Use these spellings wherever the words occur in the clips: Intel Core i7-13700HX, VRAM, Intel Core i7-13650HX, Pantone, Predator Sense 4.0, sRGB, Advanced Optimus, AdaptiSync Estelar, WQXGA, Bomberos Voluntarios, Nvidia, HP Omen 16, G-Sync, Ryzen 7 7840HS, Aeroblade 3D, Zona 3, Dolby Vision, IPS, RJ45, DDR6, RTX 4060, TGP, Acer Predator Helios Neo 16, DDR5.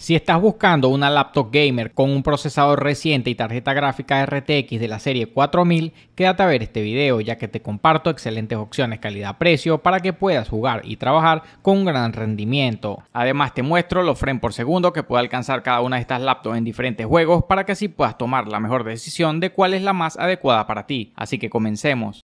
Si estás buscando una laptop gamer con un procesador reciente y tarjeta gráfica RTX de la serie 4000, quédate a ver este video ya que te comparto excelentes opciones calidad-precio para que puedas jugar y trabajar con un gran rendimiento. Además te muestro los frames por segundo que puede alcanzar cada una de estas laptops en diferentes juegos para que así puedas tomar la mejor decisión de cuál es la más adecuada para ti. Así que comencemos.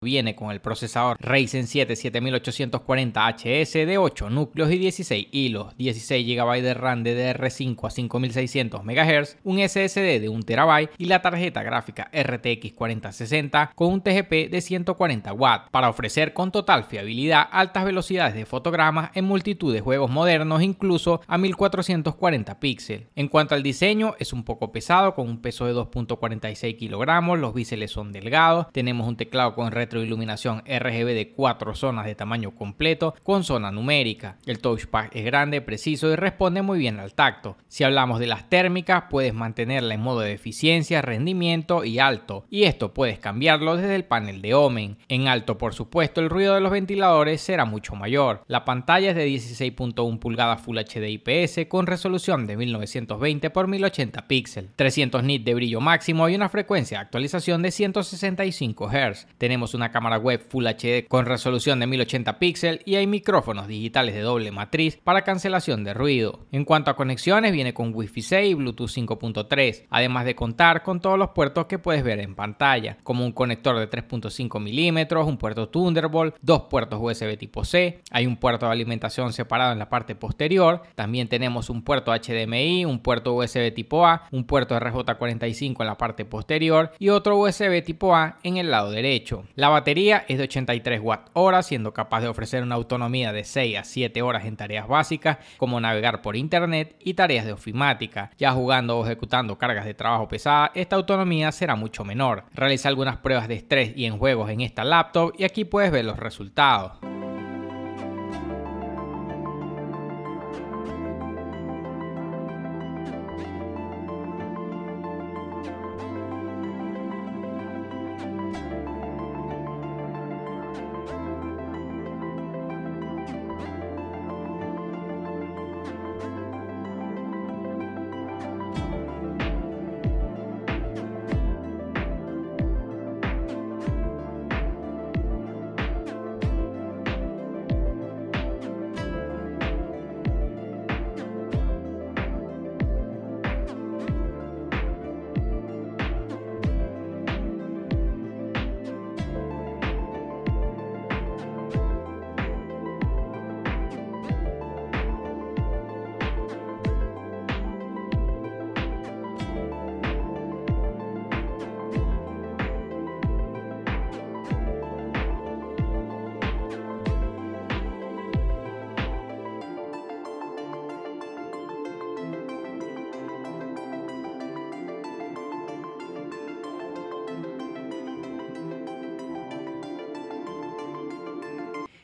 Viene con el procesador Ryzen 7 7840HS de 8 núcleos y 16 hilos, 16 GB de RAM DDR5 a 5600 MHz, un SSD de 1 TB y la tarjeta gráfica RTX 4060 con un TGP de 140 watts para ofrecer con total fiabilidad altas velocidades de fotogramas en multitud de juegos modernos, incluso a 1440 píxeles. En cuanto al diseño, es un poco pesado con un peso de 2.46 kilogramos, los biseles son delgados, tenemos un teclado con red retroiluminación RGB de 4 zonas de tamaño completo con zona numérica. El touchpad es grande, preciso y responde muy bien al tacto. Si hablamos de las térmicas, puedes mantenerla en modo de eficiencia, rendimiento y alto, y esto puedes cambiarlo desde el panel de Omen. En alto, por supuesto, el ruido de los ventiladores será mucho mayor. La pantalla es de 16.1 pulgadas Full HD IPS con resolución de 1920x1080 píxeles, 300 nits de brillo máximo y una frecuencia de actualización de 165 Hz. Tenemos una cámara web Full HD con resolución de 1080 píxeles y hay micrófonos digitales de doble matriz para cancelación de ruido. En cuanto a conexiones, viene con Wi-Fi 6 y Bluetooth 5.3, además de contar con todos los puertos que puedes ver en pantalla, como un conector de 3.5 milímetros, un puerto Thunderbolt, dos puertos USB tipo C, hay un puerto de alimentación separado en la parte posterior, también tenemos un puerto HDMI, un puerto USB tipo A, un puerto RJ45 en la parte posterior y otro USB tipo A en el lado derecho. La batería es de 83 Wh, siendo capaz de ofrecer una autonomía de 6 a 7 horas en tareas básicas como navegar por internet y tareas de ofimática. Ya jugando o ejecutando cargas de trabajo pesada, esta autonomía será mucho menor. Realiza algunas pruebas de estrés y en juegos en esta laptop y aquí puedes ver los resultados.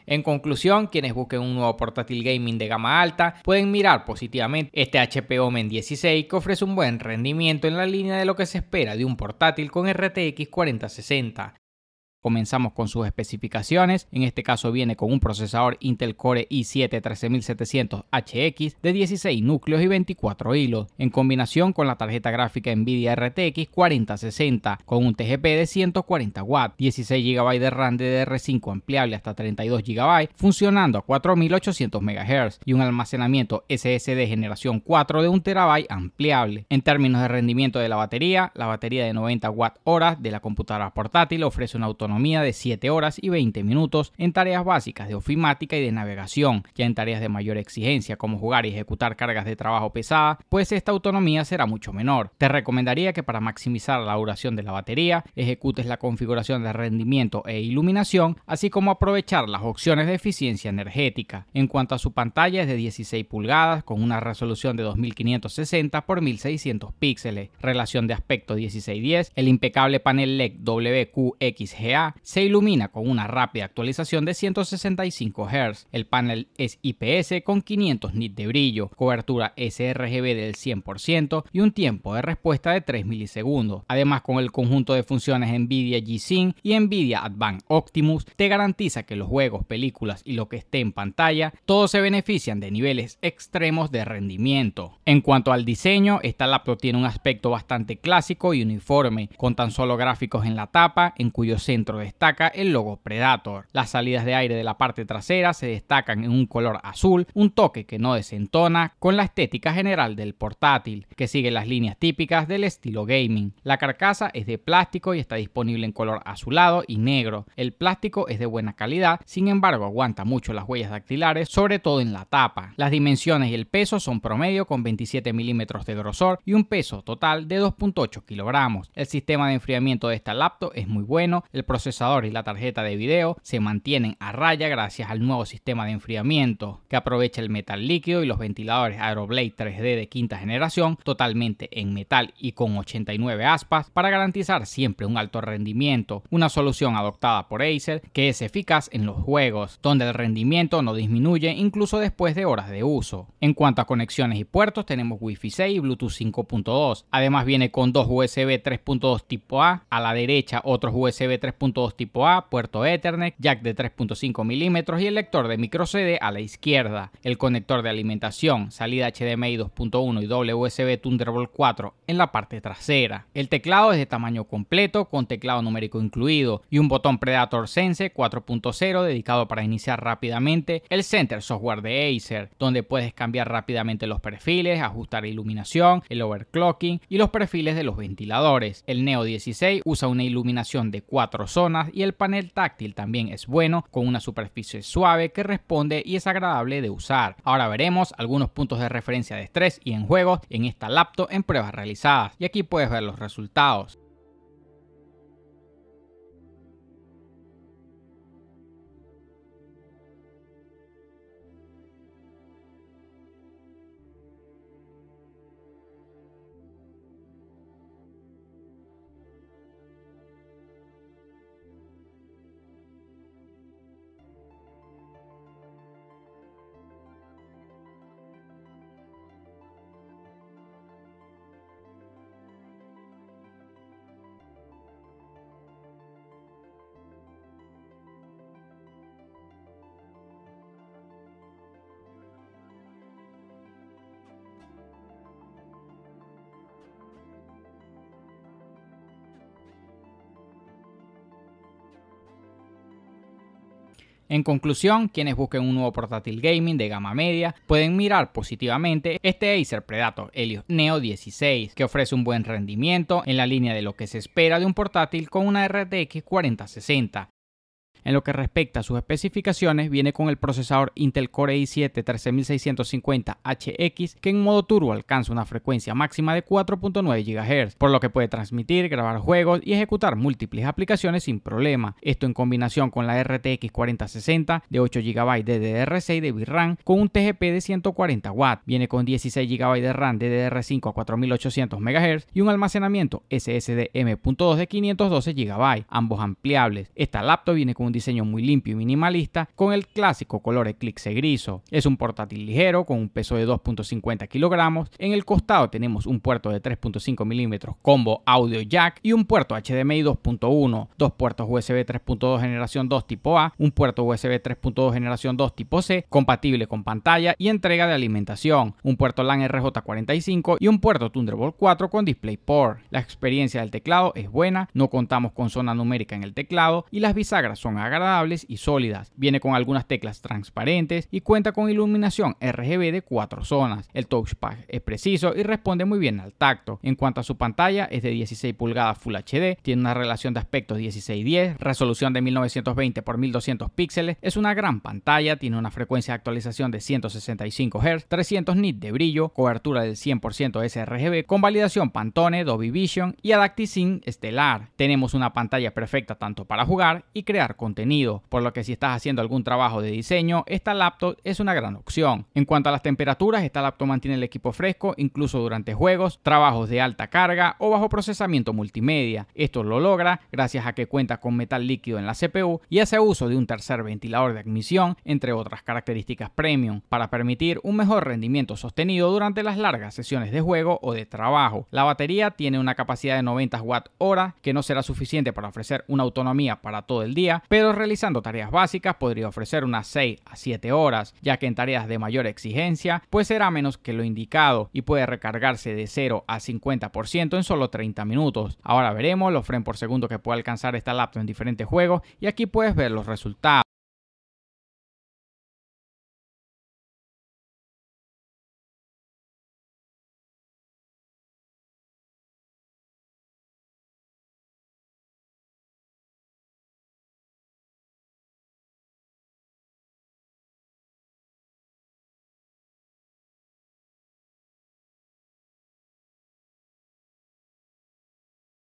En conclusión, quienes busquen un nuevo portátil gaming de gama alta pueden mirar positivamente este HP Omen 16 que ofrece un buen rendimiento en la línea de lo que se espera de un portátil con RTX 4060. Comenzamos con sus especificaciones. En este caso viene con un procesador Intel Core i7-13700HX de 16 núcleos y 24 hilos, en combinación con la tarjeta gráfica Nvidia RTX 4060 con un TGP de 140 watts, 16 GB de RAM DDR5 ampliable hasta 32 GB, funcionando a 4800 MHz y un almacenamiento SSD generación 4 de 1 TB ampliable. En términos de rendimiento de la batería de 90 Wh de la computadora portátil ofrece una autonomía de 7 horas y 20 minutos en tareas básicas de ofimática y de navegación. Ya en tareas de mayor exigencia como jugar y ejecutar cargas de trabajo pesada, pues esta autonomía será mucho menor. Te recomendaría que para maximizar la duración de la batería, ejecutes la configuración de rendimiento e iluminación, así como aprovechar las opciones de eficiencia energética. En cuanto a su pantalla, es de 16 pulgadas con una resolución de 2560x1600 píxeles, relación de aspecto 16:10, el impecable panel LED WQXGA AAA se ilumina con una rápida actualización de 165 Hz. El panel es IPS con 500 nits de brillo, cobertura sRGB del 100% y un tiempo de respuesta de 3 milisegundos. Además, con el conjunto de funciones Nvidia G-Sync y Nvidia Advanced Optimus, te garantiza que los juegos, películas y lo que esté en pantalla, todos se benefician de niveles extremos de rendimiento. En cuanto al diseño, esta laptop tiene un aspecto bastante clásico y uniforme, con tan solo gráficos en la tapa, en cuyo centro destaca el logo Predator. Las salidas de aire de la parte trasera se destacan en un color azul, un toque que no desentona con la estética general del portátil, que sigue las líneas típicas del estilo gaming. La carcasa es de plástico y está disponible en color azulado y negro. El plástico es de buena calidad, sin embargo aguanta mucho las huellas dactilares, sobre todo en la tapa. Las dimensiones y el peso son promedio con 27 milímetros de grosor y un peso total de 2.8 kilogramos. El sistema de enfriamiento de esta laptop es muy bueno, el procesador y la tarjeta de video se mantienen a raya gracias al nuevo sistema de enfriamiento que aprovecha el metal líquido y los ventiladores Aeroblade 3D de quinta generación totalmente en metal y con 89 aspas para garantizar siempre un alto rendimiento, una solución adoptada por Acer que es eficaz en los juegos, donde el rendimiento no disminuye incluso después de horas de uso. En cuanto a conexiones y puertos, tenemos Wi-Fi 6 y Bluetooth 5.2, además viene con dos USB 3.2 tipo A, a la derecha otros USB 3.2 tipo A, puerto Ethernet, jack de 3.5 milímetros y el lector de micro CD a la izquierda, el conector de alimentación, salida HDMI 2.1 y doble USB Thunderbolt 4 en la parte trasera. El teclado es de tamaño completo con teclado numérico incluido y un botón Predator Sense 4.0 dedicado para iniciar rápidamente el Center Software de Acer, donde puedes cambiar rápidamente los perfiles, ajustar iluminación, el overclocking y los perfiles de los ventiladores. El Neo 16 usa una iluminación de 4 zonas y el panel táctil también es bueno, con una superficie suave que responde y es agradable de usar. Ahora veremos algunos puntos de referencia de estrés y en juegos en esta laptop en pruebas realizadas, y aquí puedes ver los resultados. En conclusión, quienes busquen un nuevo portátil gaming de gama media pueden mirar positivamente este Acer Predator Helios Neo 16, que ofrece un buen rendimiento en la línea de lo que se espera de un portátil con una RTX 4060. En lo que respecta a sus especificaciones, viene con el procesador Intel Core i7-13650HX, que en modo turbo alcanza una frecuencia máxima de 4.9 GHz, por lo que puede transmitir, grabar juegos y ejecutar múltiples aplicaciones sin problema. Esto en combinación con la RTX 4060 de 8 GB DDR6 de VRAM con un TGP de 140 W. Viene con 16 GB de RAM DDR5 a 4800 MHz y un almacenamiento SSD M.2 de 512 GB, ambos ampliables. Esta laptop viene con un diseño muy limpio y minimalista con el clásico color eclipse griso. Es un portátil ligero con un peso de 2.50 kilogramos. En el costado tenemos un puerto de 3.5 milímetros combo audio jack y un puerto HDMI 2.1, dos puertos USB 3.2 generación 2 tipo A, un puerto USB 3.2 generación 2 tipo C compatible con pantalla y entrega de alimentación, un puerto LAN RJ45 y un puerto Thunderbolt 4 con DisplayPort. La experiencia del teclado es buena, no contamos con zona numérica en el teclado y las bisagras son agradables y sólidas. Viene con algunas teclas transparentes y cuenta con iluminación RGB de 4 zonas. El touchpad es preciso y responde muy bien al tacto. En cuanto a su pantalla, es de 16 pulgadas Full HD, tiene una relación de aspectos 16:10, resolución de 1920 x 1200 píxeles, es una gran pantalla, tiene una frecuencia de actualización de 165 Hz, 300 nits de brillo, cobertura del 100% sRGB con validación Pantone, Dolby Vision y AdaptiSync Estelar. Tenemos una pantalla perfecta tanto para jugar y crear contenido contenido, por lo que si estás haciendo algún trabajo de diseño, esta laptop es una gran opción. En cuanto a las temperaturas, esta laptop mantiene el equipo fresco incluso durante juegos, trabajos de alta carga o bajo procesamiento multimedia. Esto lo logra gracias a que cuenta con metal líquido en la CPU y hace uso de un tercer ventilador de admisión, entre otras características premium, para permitir un mejor rendimiento sostenido durante las largas sesiones de juego o de trabajo. La batería tiene una capacidad de 90 Wh, que no será suficiente para ofrecer una autonomía para todo el día, pero realizando tareas básicas podría ofrecer unas 6 a 7 horas, ya que en tareas de mayor exigencia pues será menos que lo indicado y puede recargarse de 0 a 50% en solo 30 minutos. Ahora veremos los frames por segundo que puede alcanzar esta laptop en diferentes juegos y aquí puedes ver los resultados.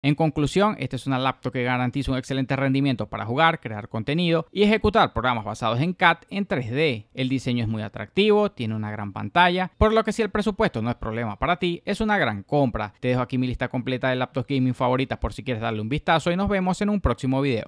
En conclusión, esta es una laptop que garantiza un excelente rendimiento para jugar, crear contenido y ejecutar programas basados en CAD en 3D. El diseño es muy atractivo, tiene una gran pantalla, por lo que si el presupuesto no es problema para ti, es una gran compra. Te dejo aquí mi lista completa de laptops gaming favoritas por si quieres darle un vistazo y nos vemos en un próximo video.